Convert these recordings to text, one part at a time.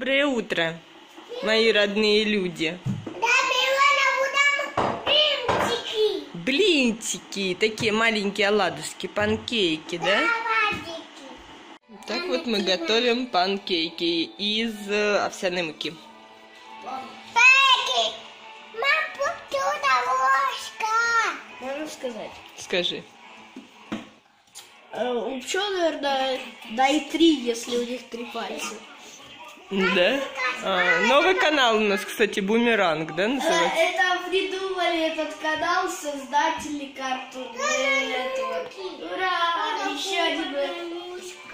Доброе утро, мои родные люди. Блинчики, такие маленькие оладушки, панкейки, да? Так вот мы готовим панкейки из овсяной муки. Можно сказать? Скажи. У пчел, наверное, дай три, если у них три пальца. Да? Новый канал у нас, кстати, Бумеранг, да, называется? Это придумали этот канал создатели карту. Ура! Еще один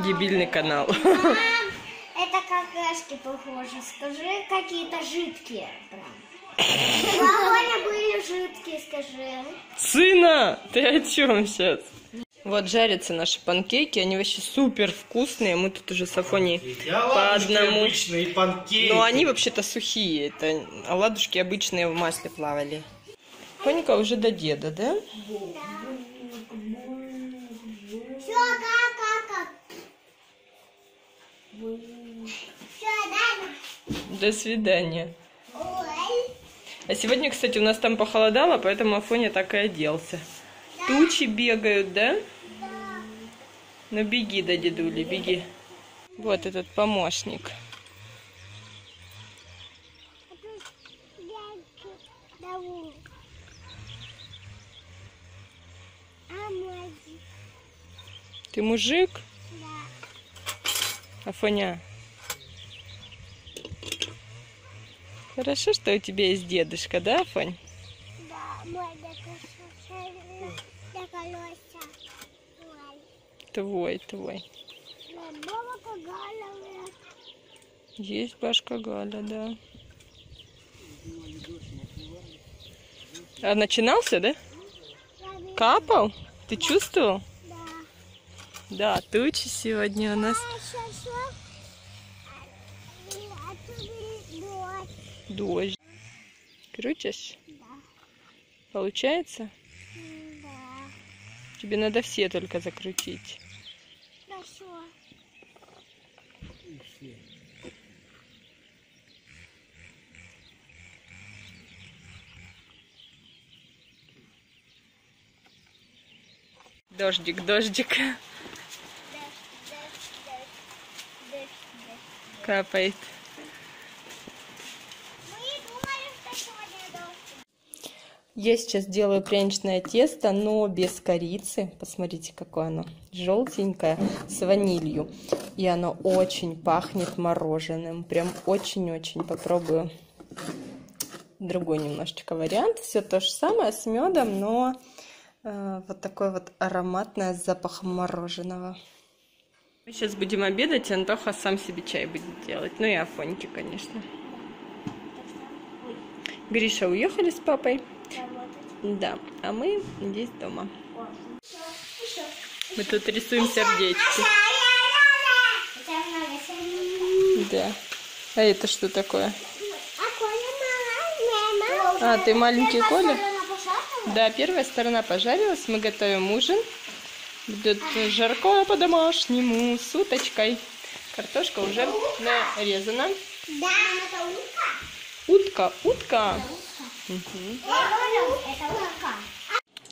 дебильный канал. Это какашки похоже. Скажи, какие-то жидкие. Сегодня были жидкие, скажи. Сына, ты о чем сейчас? Вот жарятся наши панкейки, они вообще супер вкусные, мы тут уже с Афоней по одному. Но они вообще-то сухие, это оладушки обычные в масле плавали. Афонька уже до деда, да? Да. Все, как. До свидания. А сегодня, кстати, у нас там похолодало, поэтому Афоня так и оделся. Тучи бегают, да? Да. Ну беги, да, дедули, беги. Вот этот помощник. Ты мужик? Да. Афоня. Хорошо, что у тебя есть дедушка, да, Афонь? Да, мой дедушка. Твой. Есть башка Галя, да. А начинался, да? Капал? Ты чувствовал? Да, тучи сегодня у нас. Дождь. Крутишь? Да. Получается? Да. Тебе надо все только закрутить. Хорошо. Дождик. Дождь. Капает. Я сейчас делаю пряничное тесто, но без корицы. Посмотрите, какое оно желтенькое, с ванилью. И оно очень пахнет мороженым. Прям очень-очень. Попробую другой немножечко вариант. Все то же самое с медом, но вот такое вот ароматное с запахом мороженого. Мы сейчас будем обедать, Антоха сам себе чай будет делать. Ну и Афоньки, конечно. Гриша уехали с папой. Да, а мы здесь дома. Мы тут рисуем сердечки. Да. А это что такое? А, ты маленький Коля? Да, первая сторона пожарилась. Мы готовим ужин. Будет жаркое по-домашнему, с уточкой. Картошка уже нарезана. Да, это утка. Утка. Угу.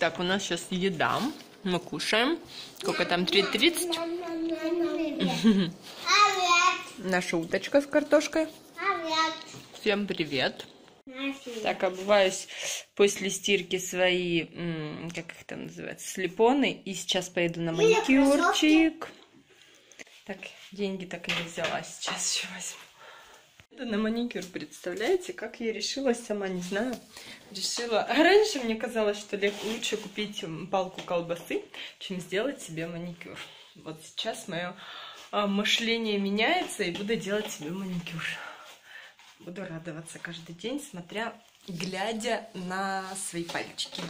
Так, у нас сейчас еда. Мы кушаем. Сколько там? 3:30. Наша уточка с картошкой. Всем привет. Так, обуваюсь после стирки свои, как их там называется, слепоны. И сейчас поеду на маникюрчик. Так, деньги так и не взяла. Сейчас еще возьму. На маникюр, представляете, как я решилась, сама не знаю. Решила. Раньше мне казалось, что лучше купить палку колбасы, чем сделать себе маникюр. Вот сейчас мое мышление меняется, и буду делать себе маникюр. Буду радоваться каждый день, глядя на свои пальчики.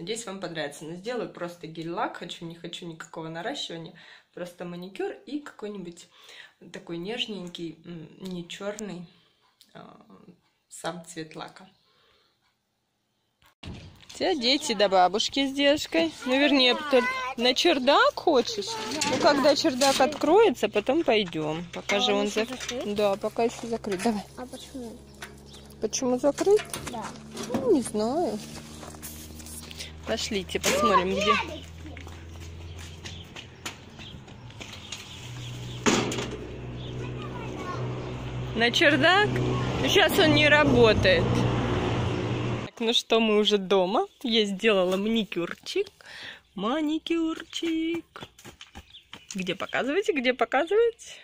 Надеюсь, вам понравится. Но сделаю просто гель-лак. Хочу, не хочу никакого наращивания. Просто маникюр и какой-нибудь такой нежненький, не черный, сам цвет лака. Все дети до бабушки с дедушкой. Ну, вернее, на чердак хочешь? Ну, когда чердак откроется, потом пойдем. Пока же он закрыт. Да, пока еще закрыт. Давай. А почему? Почему закрыт? Да. Ну, не знаю. Пошлите, посмотрим, где. На чердак? Ну, сейчас он не работает. Ну что, мы уже дома. Я сделала маникюрчик. Маникюрчик. Где показываете? Где показываете?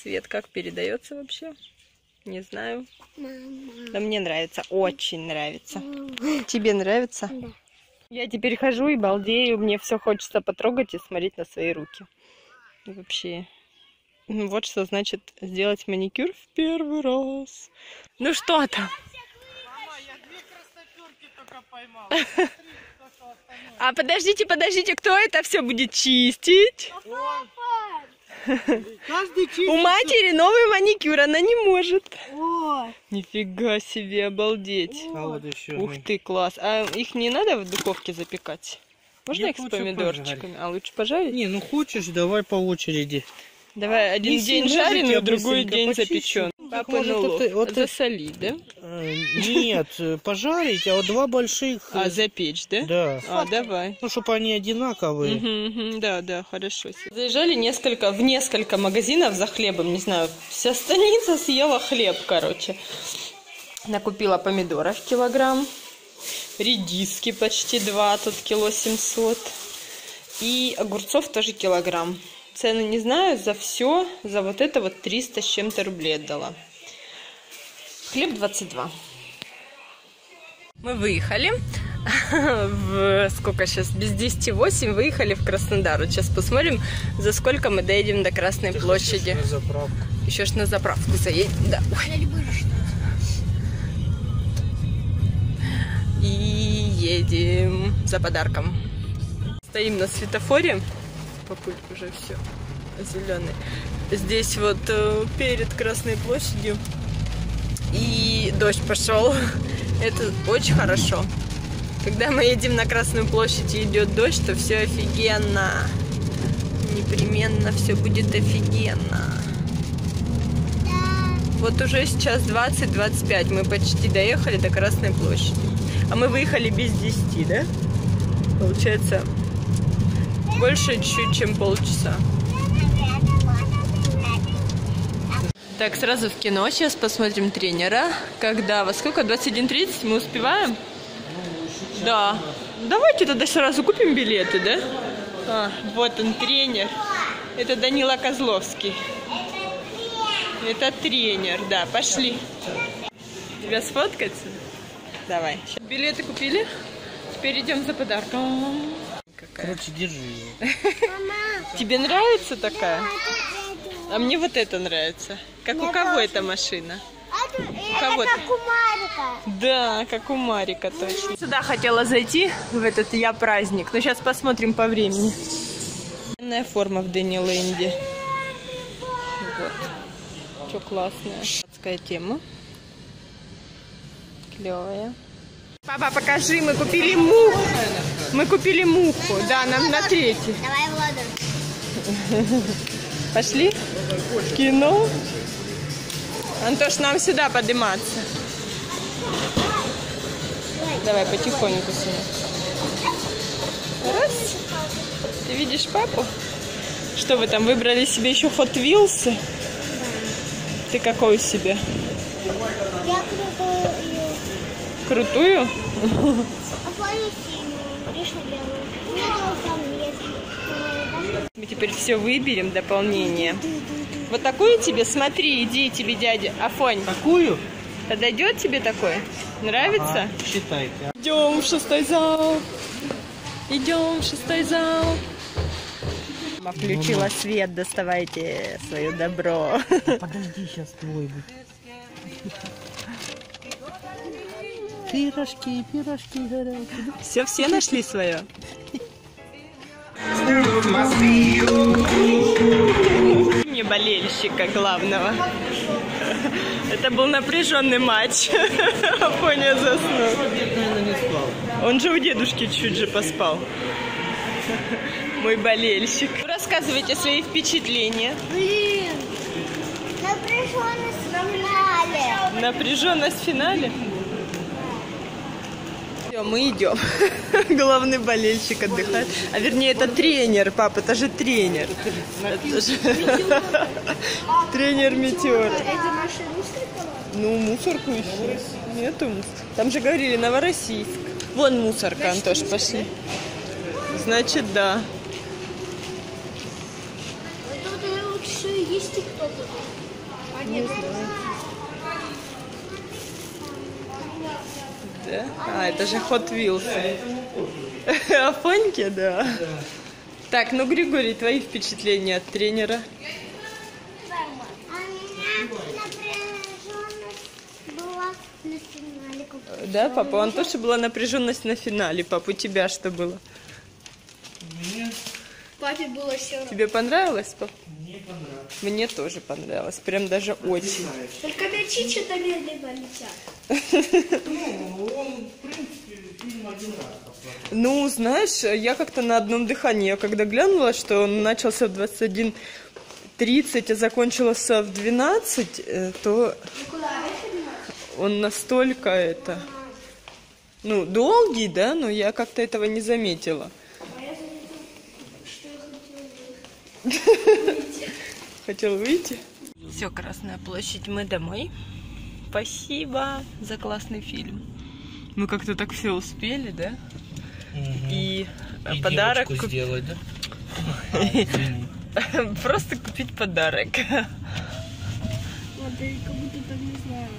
Цвет как передается вообще? Не знаю. Но мне нравится. Очень нравится. Тебе нравится? Да. Я теперь хожу и балдею. Мне все хочется потрогать и смотреть на свои руки. Вообще... Вот что значит сделать маникюр в первый раз. Ну что там? А подождите, подождите, кто это все будет чистить? У матери новый маникюр, она не может. Нифига себе, обалдеть. Ух ты, класс. А их не надо в духовке запекать? Можно их с помидорчиками? А лучше пожарить? Не, ну хочешь, давай по очереди. Давай один день жареный, другой день запечен. Вот засолить, да? Нет, пожарить, а вот два больших. А запечь, да? Да. А давай. Ну, чтобы они одинаковые. Да, да, хорошо. Заезжали в несколько магазинов за хлебом, не знаю, вся станица съела хлеб, короче. Накупила помидоров килограмм, редиски почти 2, тут кило 700 и огурцов тоже килограмм. Цены не знаю, за все, за вот это вот 300 с чем-то рублей отдала. Хлеб 22. Мы выехали. В сколько сейчас? Без 10:08 выехали в Краснодар. Вот сейчас посмотрим, за сколько мы доедем до Красной площади. Еще ж на заправку заедем. Да. И едем за подарком. Стоим на светофоре. Папуль уже все зеленый. Здесь вот перед Красной площадью. И дождь пошел. Это очень хорошо. Когда мы едем на Красную площадь и идет дождь, то все офигенно. Непременно все будет офигенно. Вот уже сейчас 20:25. Мы почти доехали до Красной площади. А мы выехали без 10, да? Получается... Больше чуть, чем полчаса. Так, сразу в кино. Сейчас посмотрим «Тренера». Когда? Во сколько? 21:30? Мы успеваем? Да. Давайте тогда сразу купим билеты, да? А, вот он, тренер. Это Данила Козловский. Это тренер, да. Пошли. Тебя сфоткать? Давай. Билеты купили. Теперь идем за подарком. Короче, держи ее. Тебе нравится такая? А мне вот это нравится. Как у кого эта машина? У кого-то. Как у Марика. Да, как у Марика точно. Сюда хотела зайти, в этот «Я праздник». Но сейчас посмотрим по времени. Военная форма в Диснейленде. Вот. Что классная. Адская тема. Клевая. Папа, покажи, мы купили муху. Мы купили муху. Да, нам на третий. Давай в воду. Пошли в кино. Антош, нам сюда подниматься. Давай потихоньку сюда. Раз. Ты видишь папу? Что вы там выбрали себе еще Hot Wheels? Ты какой себе? Я крутую? Мы теперь все выберем, дополнение. Вот такую тебе? Смотри, иди тебе, дядя. Афонь. Такую? Подойдет тебе такое? Нравится? Ага, считайте. Идем в 6-й зал. Идем в 6-й зал. Мама включила свет, доставайте свое добро. Подожди, сейчас твой будет. Пирожки, пирожки, горячие. Все, все нашли свое. Мне болельщика главного. Это был напряженный матч. Афоня заснул. Он же у дедушки чуть же поспал. Мой болельщик. Рассказывайте свои впечатления. Блин, напряженность в финале. Напряженность в финале? Мы идем. Главный болельщик отдыхает. А вернее, это тренер, папа, это же тренер. Тренер Метеор. Ну, мусорку еще. Нету. Там же говорили Новороссийск. Вон мусорка, Антош, пошли. Значит, да. Тут лучше есть кто-то. А нет. Да? А, это же Hot Wheels. Да, Афоньке, да. Да. Так, ну, Григорий, твои впечатления от тренера? У меня напряженность была на финале. Да, папа, у Антоши была напряженность на финале. Папа, у тебя что было? Мне... Папе было все равно. Тебе понравилось, пап? Мне понравилось. Мне тоже понравилось. Прям даже очень. Только мячи что-то медленно летят. Ну, он, в принципе, фильм один раз. Ну, знаешь, я как-то на одном дыхании. Я когда глянула, что он начался в 21:30, а закончился в 12, то он настолько это... Ну, долгий, да, но я как-то этого не заметила. Хотел выйти. Все, Красная площадь, мы домой. Спасибо за классный фильм. Мы как-то так все успели, да? Угу. И подарок сделать, да? Просто купить подарок. Вот я как будто так не знаю.